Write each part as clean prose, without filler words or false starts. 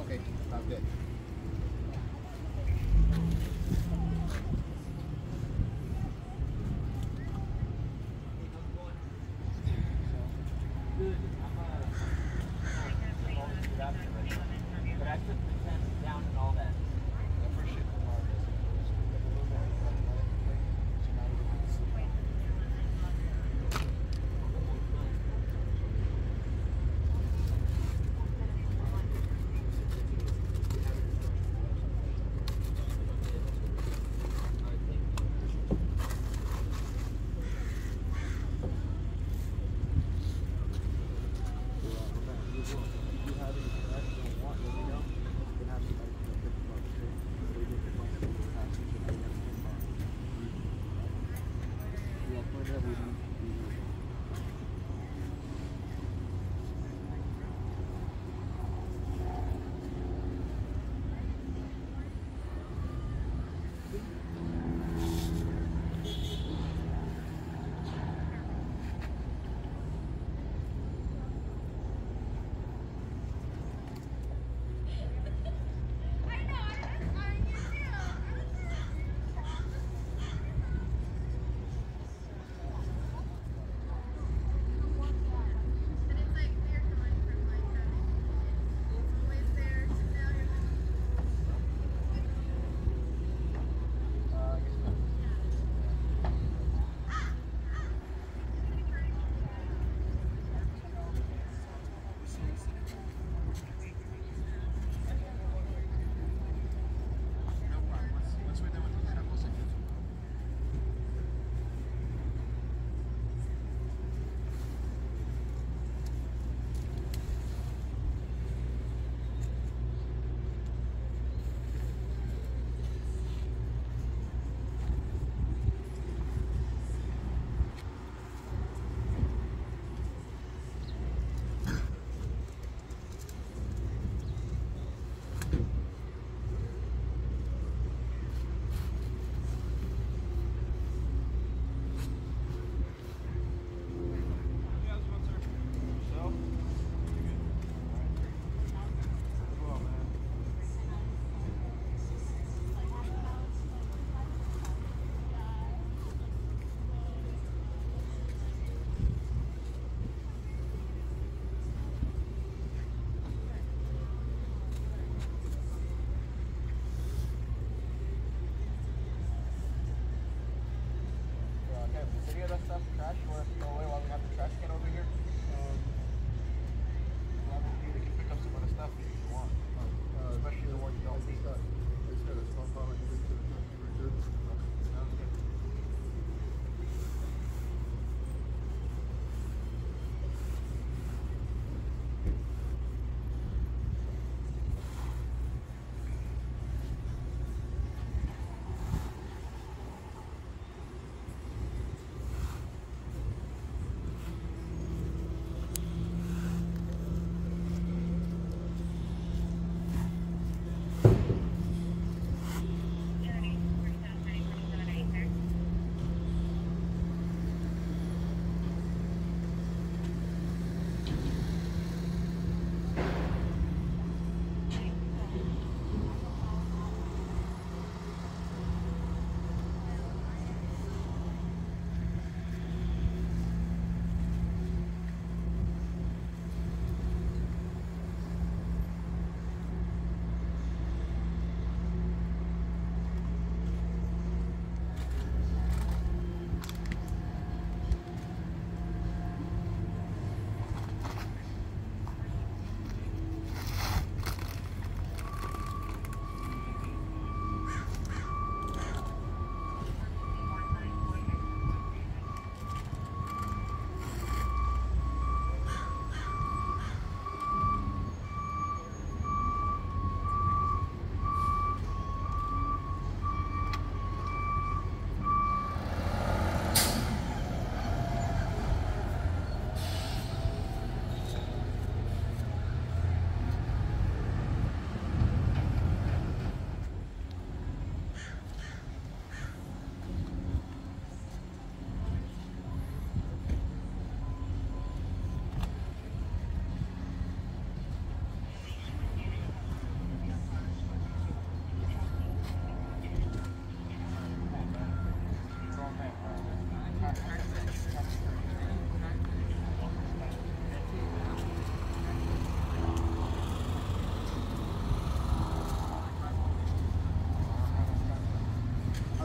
Okay, sounds good.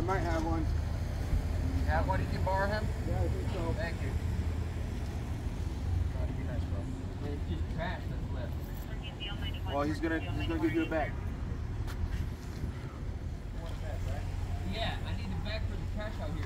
might have one. You have one? You can borrow him? Yeah, I think so. Thank you. Try to be nice, bro. It's just trash that's left. Well, he's gonna give you a bag. You want a bag, right? Yeah, I need the bag for the trash out here.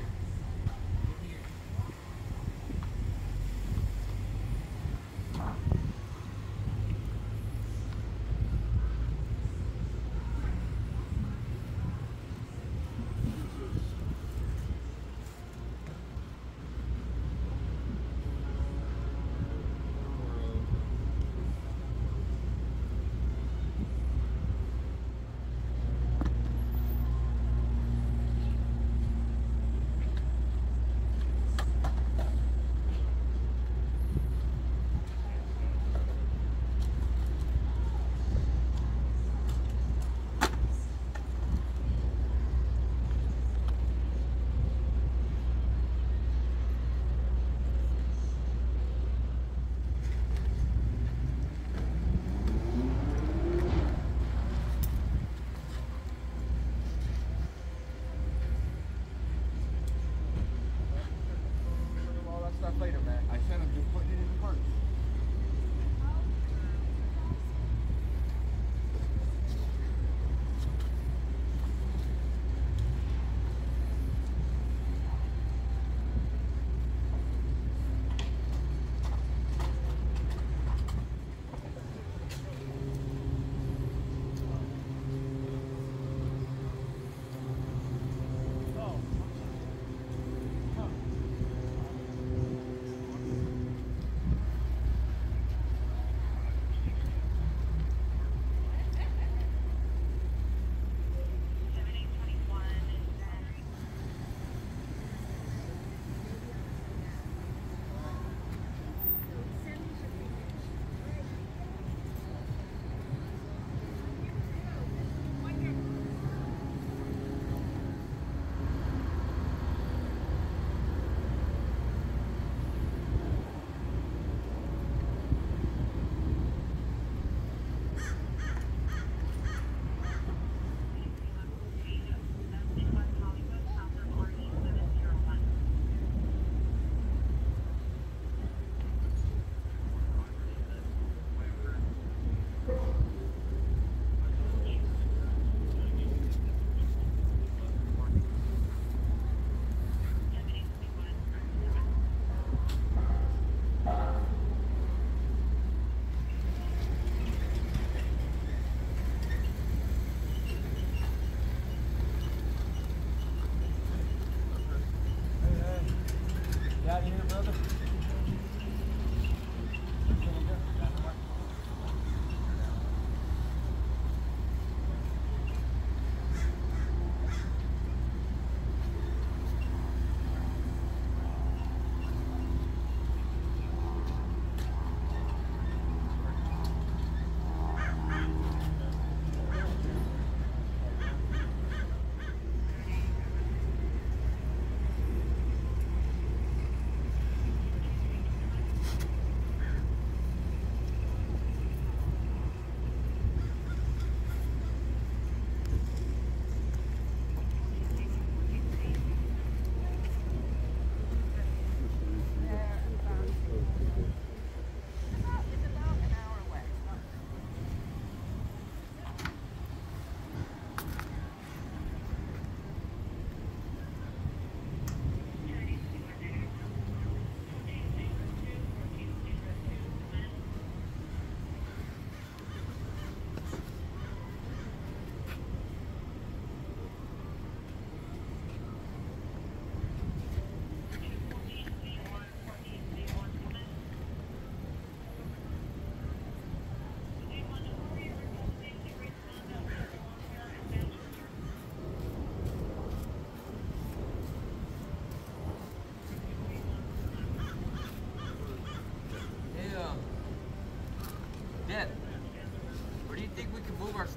Later, man. I sent him just putting it in the purse.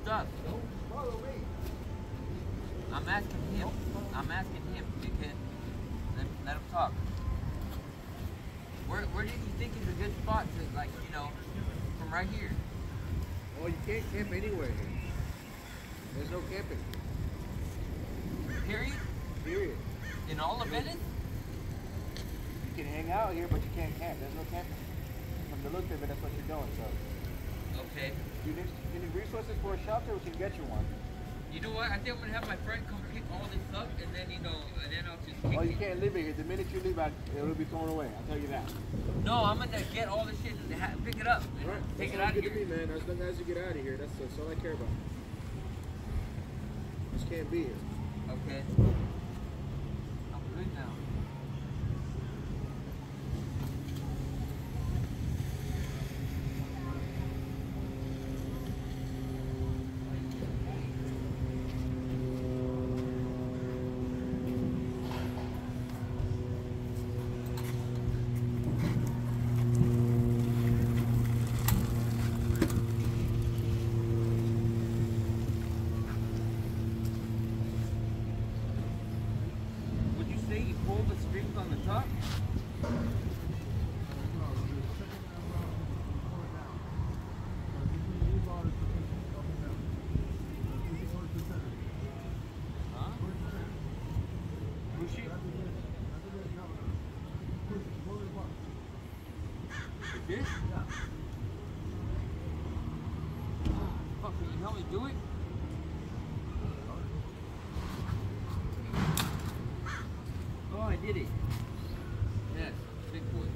Stuff. Don't follow me. I'm asking him. I'm asking him. You can let him talk. Where do you think is a good spot to, like, you know, from right here? Well, you can't camp anywhere here. There's no camping. Period? Period. In all of Venice? You can hang out here, but you can't camp. There's no camping. From the look of it, that's what you're doing, so. Okay. You need resources for a shelter, we can get you one. You know what? I think I'm going to have my friend come pick all this up, and then, you know, and then I'll just kick it. Oh, you can't leave it here. The minute you leave, it'll be thrown away. I'll tell you that. No, I'm going to get all this shit and pick it up. All right. Take it out of here. Good to me, man. As long as you get out of here, that's all I care about. I just can't be here. Okay. I'm good now. Do it. Oh, I did it. Yes, big boy now.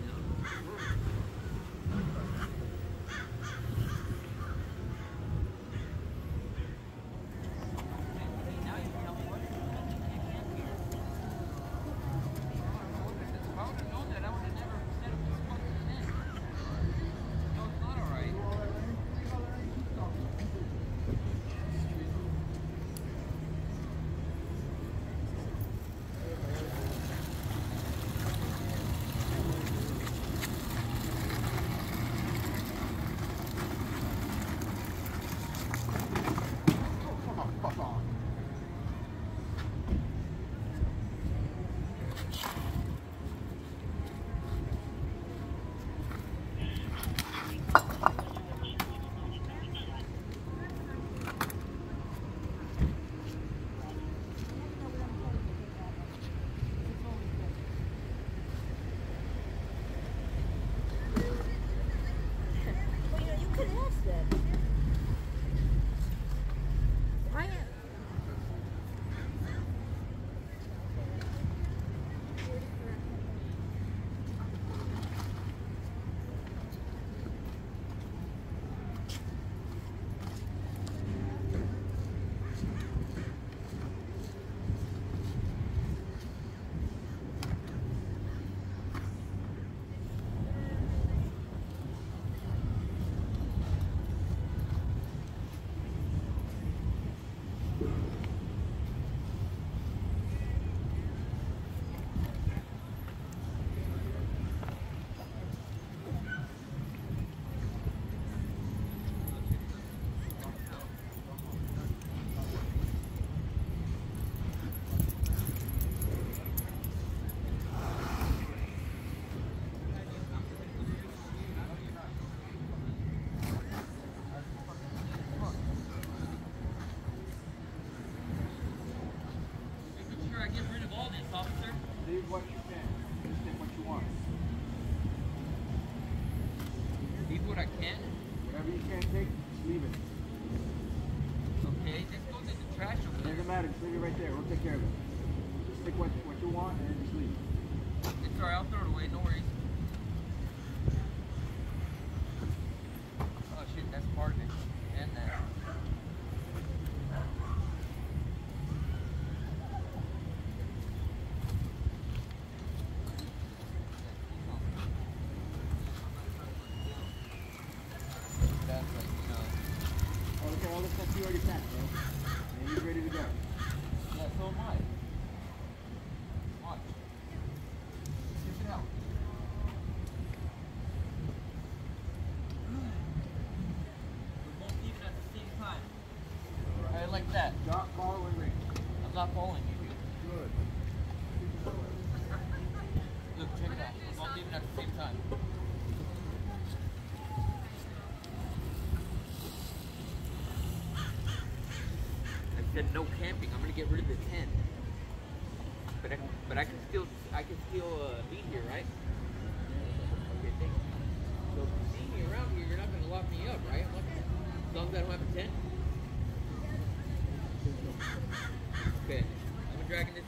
No camping. I'm gonna get rid of the tent. But I can still be here, right? Okay, thank you. So if you see me around here, you're not going to lock me up, right? As long as I don't have a tent. Okay, I'm dragging this.